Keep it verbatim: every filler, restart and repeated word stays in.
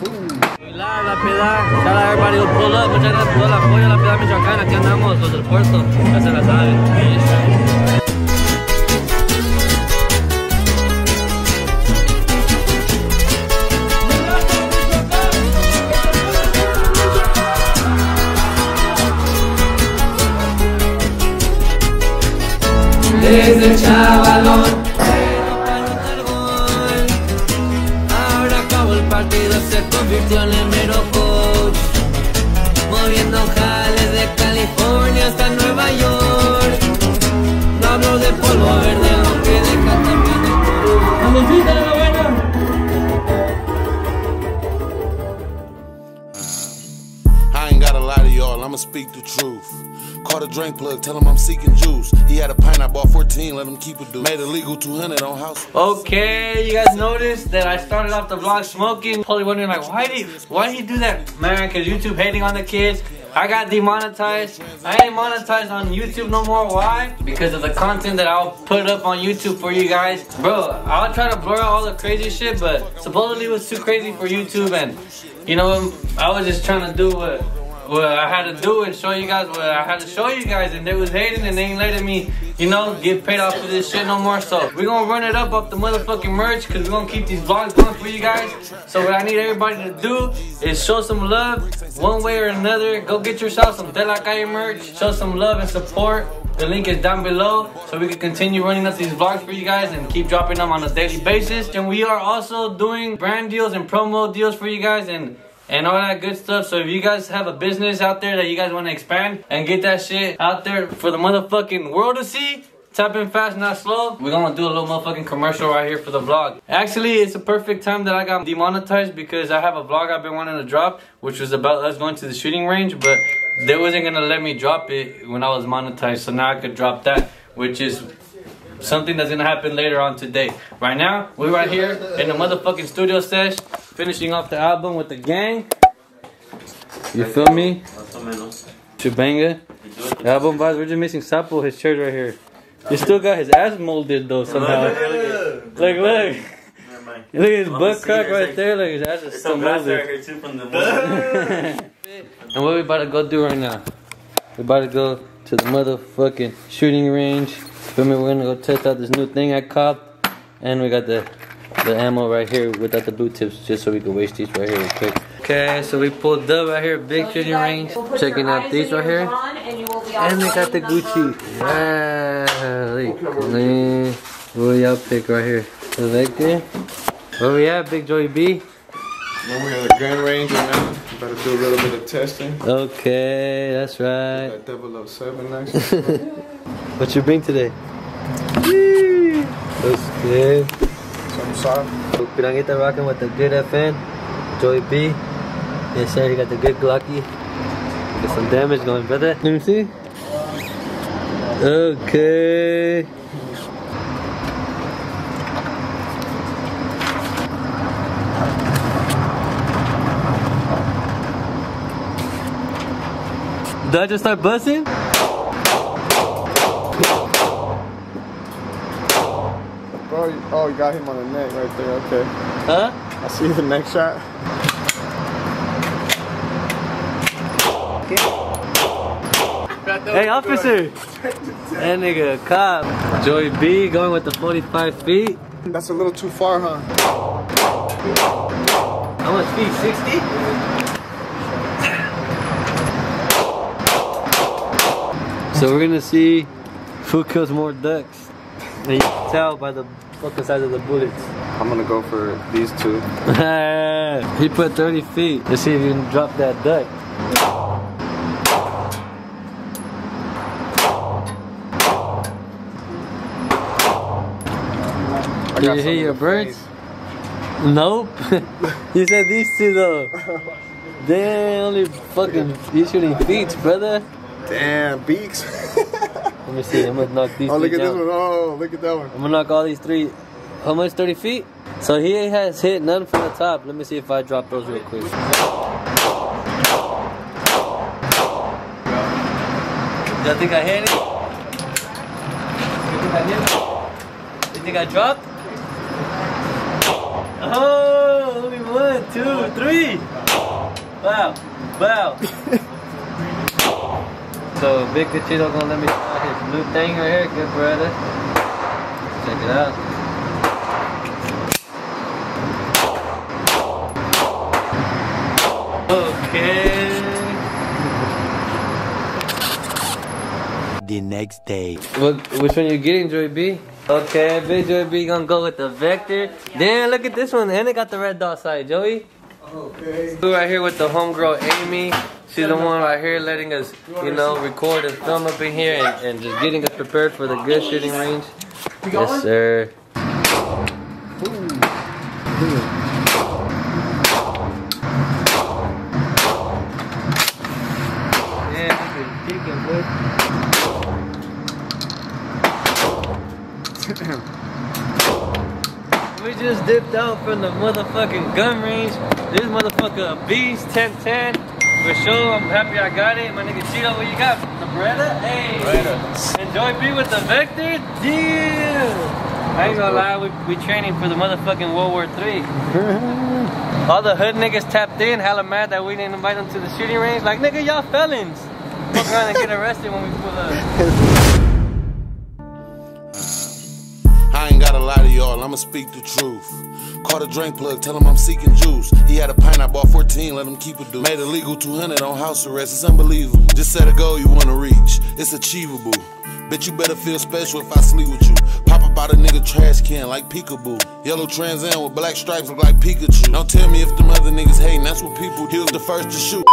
La Pilar, tell everybody to pull up, muchas gracias por el apoyo a La Pilar Michoacán, aquí andamos los del puerto, ya se la saben. Desde chavalón, pero para el gol. Ahora acabó el partido, se convirtió en el mero coach. Moviendo jales de California hasta Nueva York. No hablo de polvo verde, lo que deja también el polvo. ¡Vamos, vida, la buena! I ain't gotta lie to y'all, I'ma speak the truth. Caught a drink plug, tell him I'm seeking juice. He had a pint, I bought fourteen, let him keep it, dude. Made illegal two hundred on house. Okay, you guys noticed that I started off the vlog smoking. Probably wondering like, why did, why did he do that? Man, cause YouTube hating on the kids. I got demonetized. I ain't monetized on YouTube no more. Why? Because of the content that I'll put up on YouTube for you guys. Bro, I'll try to blur out all the crazy shit, but supposedly it was too crazy for YouTube. And you know, I was just trying to do what Well, I had to do and show you guys what I had to show you guys, and they was hating and they ain't letting me, you know, get paid off for this shit no more. So we're gonna run it up off the motherfucking merch, cause we're gonna keep these vlogs going for you guys. So what I need everybody to do is show some love one way or another. Go get yourself some De La Calle merch, show some love and support. The link is down below, so we can continue running up these vlogs for you guys and keep dropping them on a daily basis. And we are also doing brand deals and promo deals for you guys, and And all that good stuff. So if you guys have a business out there that you guys want to expand and get that shit out there for the motherfucking world to see, tap in fast, not slow. We're gonna do a little motherfucking commercial right here for the vlog. Actually, it's a perfect time that I got demonetized because I have a vlog I've been wanting to drop, which was about us going to the shooting range, but they wasn't gonna let me drop it when I was monetized. So now I could drop that, which is something that's gonna happen later on today. Right now, we're right here in the motherfucking studio sesh, finishing off the album with the gang. You feel me? Chebenga. The album vibes. We're just missing Sapo, his shirt right here. You still got his ass molded though somehow. Look, look. Look at his butt crack right there. Look, his ass is still molded. And what we about to go do right now? We about to go to the motherfucking shooting range. Feel me? We're gonna go test out this new thing I copped, and we got the the ammo right here without the blue tips, just so we can waste these right here real quick. Okay, so we pulled up right here, big so shooting range, checking out these right here, and, and they got the Gucci. Wow, what y'all pick right here? Selected. Where we at, Big Joey B? Well, we're at the Grand Range right now. About to do a little bit of testing. Okay, that's right. That double oh seven next. What you bring today? Whee! Looks good. Some soft. So Pirangita rocking with the good F N. Joey B. Yes sir, he got the good Glocky. Got some damage going, brother. Let me see. Okay. Did I just start busting? Oh, you got him on the neck right there, okay. Huh? I see the neck shot. Okay. Hey, officer! That nigga, cop. Joey B going with the forty-five feet. That's a little too far, huh? How much feet? sixty? So we're gonna see who kills more ducks. And you can tell by the fucking size of the bullets. I'm gonna go for these two. He put thirty feet. Let's see if you can drop that duck. Did you hear your birds? Face. Nope. You said these two though. Damn, only fucking you shooting feet, brother. Damn, beaks. Let me see, I'm gonna knock these three. Oh, look at down. This one. Oh, look at that one. I'm gonna knock all these three. How much? thirty feet? So he has hit none from the top. Let me see if I drop those real quick. Y'all think I hit it? You think I hit it? You think I dropped? Oh, only one, two, three. three. Bow, bow. So Big Cachito gonna let me try his new thing right here, good brother. Check it out. Okay. The next day. What, which one you getting, Joy B? Okay, Big Joey B gonna go with the Vector. Then look at this one, and it got the red dot side, Joey. Okay. We're right here with the homegirl Amy. She's the one right here letting us, you know, record and film up in here and, and just getting us prepared for the good shooting range. Yes, sir. We just dipped out from the motherfucking gun range. This motherfucker a beast, ten ten. For sure, I'm happy I got it. My nigga Chilo, what you got? The Bretta? Hey. Bretta. Enjoy me with the Vector? Yeah. I ain't gonna lie, we, we training for the motherfucking World War Three. All the hood niggas tapped in, hella mad that we didn't invite them to the shooting range. Like, nigga, y'all felons. Fuck around and get arrested when we pull up. I'ma speak the truth. Caught a drink plug, tell him I'm seeking juice. He had a pint, I bought fourteen, let him keep it, dude. Made illegal two hundred on house arrest, it's unbelievable. Just set a goal you wanna reach, it's achievable. Bet you better feel special if I sleep with you. Pop up out a nigga trash can like peekaboo. Yellow Trans Am with black stripes look like Pikachu. Don't tell me if them other niggas hating, that's what people do. He was the first to shoot.